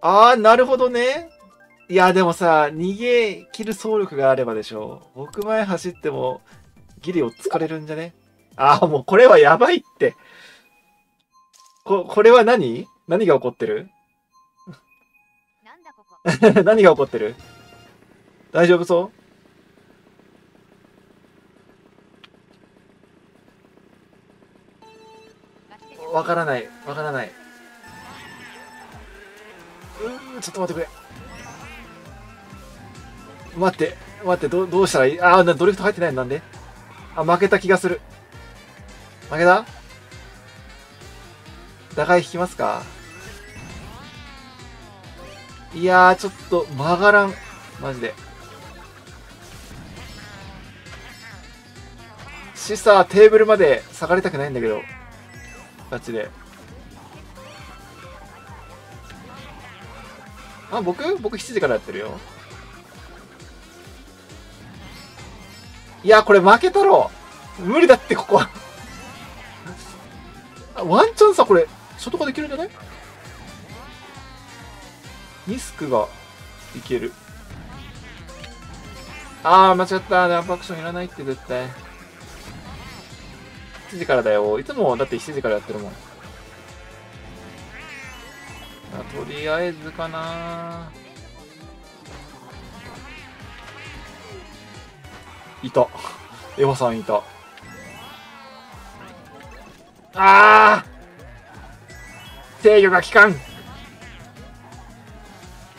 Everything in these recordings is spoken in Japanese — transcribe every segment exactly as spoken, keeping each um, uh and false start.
あー、なるほどね。いや、でもさ、逃げ切る走力があればでしょう。僕前走っても、ギリをつかれるんじゃね？ああ、もうこれはやばいって。こ、これは何？何が起こってる？なんだここ何が起こってる？大丈夫そう？わからない、わからない。うー、ちょっと待ってくれ。待って、待って、ど、どうしたらいい？ああ、ドリフト入ってないのなんで？あ、負けた気がする。負けた？打開引きますか？いやー、ちょっと曲がらん。マジで。シサー、テーブルまで下がりたくないんだけど。ガチで。あ、僕僕しちじからやってるよ。いや、これ負けたろ。無理だって、ここは。ワンチャンさ、これ、外側できるんじゃない？リスクがいける。あー、間違った。ダンプアクションいらないって、絶対。しちじからだよ。いつもだってしちじからやってるもん。とりあえずかな。いた。エヴァさんいた。あー、制御が効かん。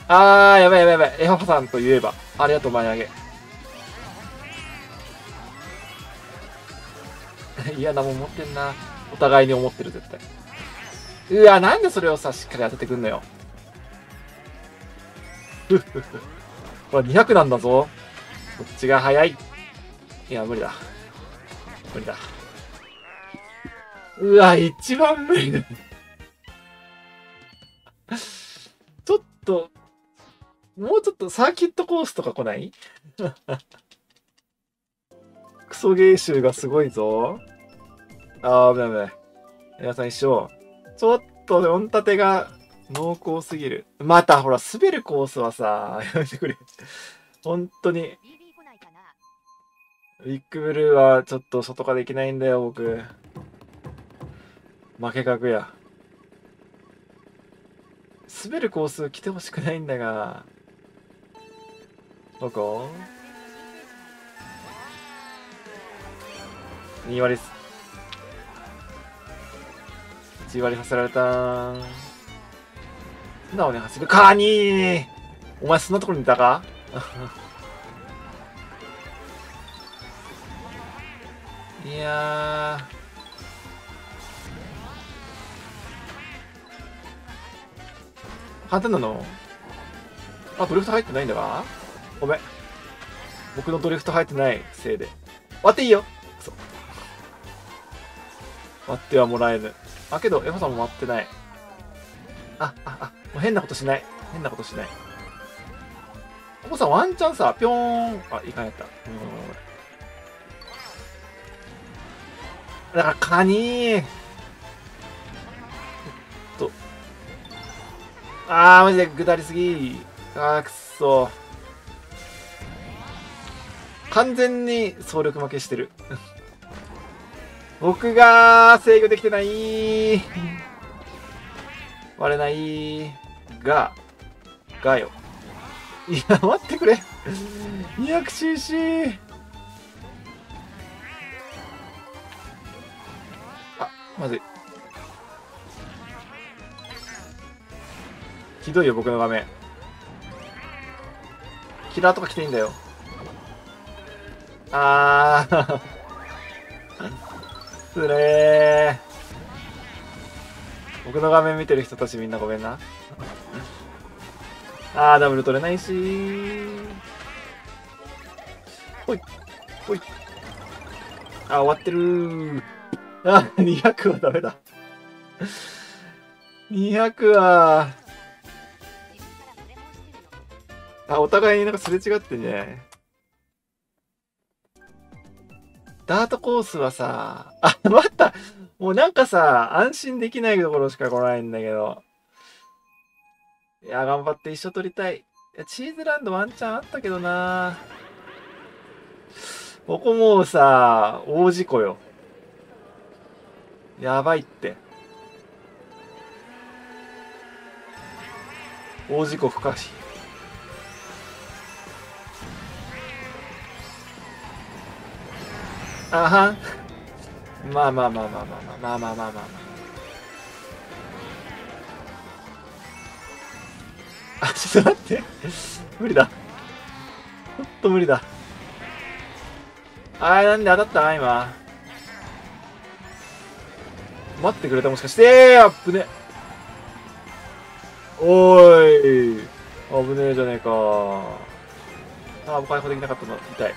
あー、やばいやばいやばい。エヴァさんといえば。ありがとう、前上げ。嫌なもん持ってんな。お互いに思ってる、絶対。うわ、なんでそれをさ、しっかり当ててくんのよ。ふふふ。これにひゃくなんだぞ。こっちが早い。いや、無理だ。無理だ。うわ、一番無理だ。ちょっと、もうちょっとサーキットコースとか来ない？クソゲー臭がすごいぞ。ああ、危ない危ない。皆さん一緒。ちょっと四立てが濃厚すぎる。またほら、滑るコースはさ、やめてくれ。本当に。ビッグブルーはちょっと外化できないんだよ、僕。負け格や。滑るコース来てほしくないんだが。どこ？に割です。いち割させられた。素直に走るかに。お前そんなところにいたかいやー、簡単なの。あ、ドリフト入ってないんだわ。ごめん、僕のドリフト入ってないせいで。割っていいよ。くそ、割ってはもらえぬ。あ、けど、エファさんも割ってない。あ、あ、あ、もう変なことしない。変なことしない。お子さんワンチャンさ、ぴょーん。あ、いかんやった。うん。だから、カニー。えっと。あー、マジで下りすぎ。あー、くっそ。完全に総力負けしてる。僕が制御できてない。割れないが、がよ。いや、待ってくれ。にひゃくシーシー。 あ、まずい。ひどいよ、僕の画面。キラーとか来ていいんだよ。あーつれー。僕の画面見てる人たちみんなごめんな。あー、ダブル取れないしー。ほいほい。あ、終わってるー。あ、にひゃくはダメだ。にひゃくは。あ、お互いになんかすれ違ってんじゃない？ダートコースはさ、あ、待った。もうなんかさ、安心できないところしか来ないんだけど。いや、頑張って一生取りたい。いや、チーズランドワンチャンあったけどな。ここもうさ、大事故よ。やばいって。大事故不可避。あはん。まあまあまあまあまあまあまあまあまあまあ。あ、ちょっと待って。無理だ。ほんと無理だ。あー、なんで当たった今。待ってくれたもしかして。あっぶね。おーい。あぶねえじゃねえか。あー、解放できなかったの痛い。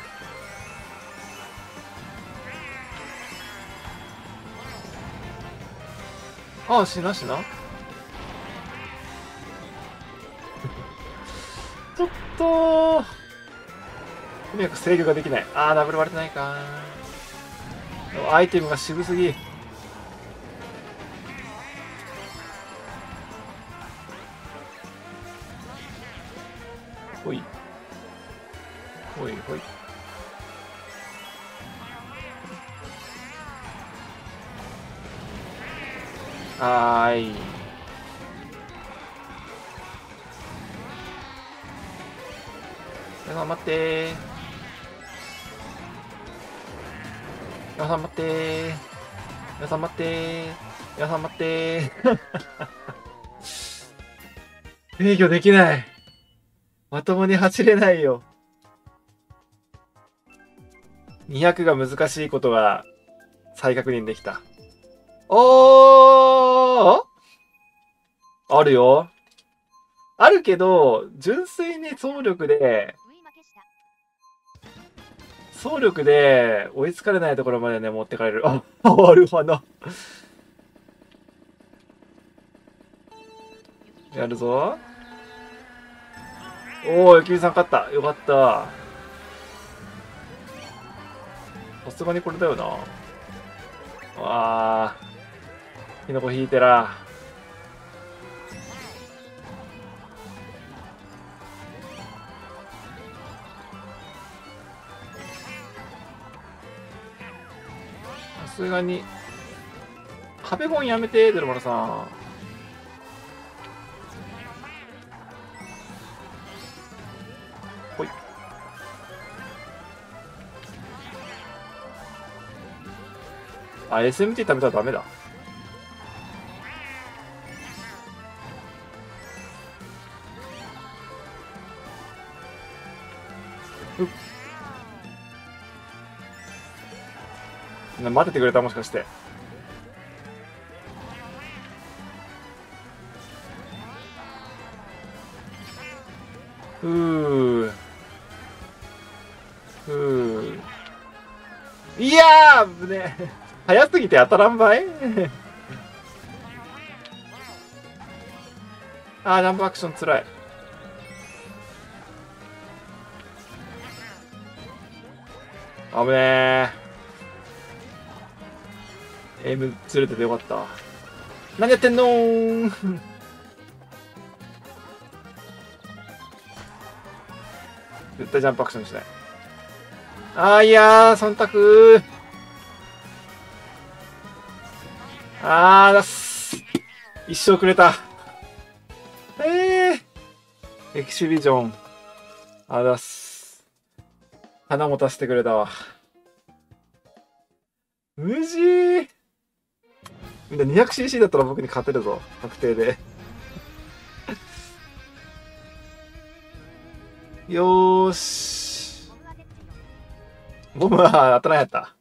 ああ、しなしな。ちょっとうまく制御ができない。ああ、ダブル割れてないか。アイテムが渋すぎ。ほいほいほい。はーい。頑張ってー。頑張ってー。頑張ってー。頑張ってー。制御できない。まともに走れないよ。にひゃくが難しいことが再確認できた。おー！あるよ。あるけど、純粋に走力で、走力で追いつかれないところまでね、持ってかれる。あ、ある花。やるぞ。おー、ゆきみさん勝った。よかった。さすがにこれだよな。あー。キノコ引いてら。さすがに壁ゴンやめて、ドルマラさん。あ、 エスエムティー 食べたらダメだ。待っててくれたもしかして。ふうふう。いやー、ね、早すぎて当たらんばい。あー、ジャンプアクションつらい。危ねえ。エイムずれててよかった。何やってんのー。絶対ジャンプアクションしない。あー、いやー、忖度ー。あー、だっす。一生くれた。えー、エキシビジョン。あー、だっす。花も足してくれたわ。無事。みんな にひゃくシーシー だったら僕に勝てるぞ、確定で。よーし。ボムは当たらんやった。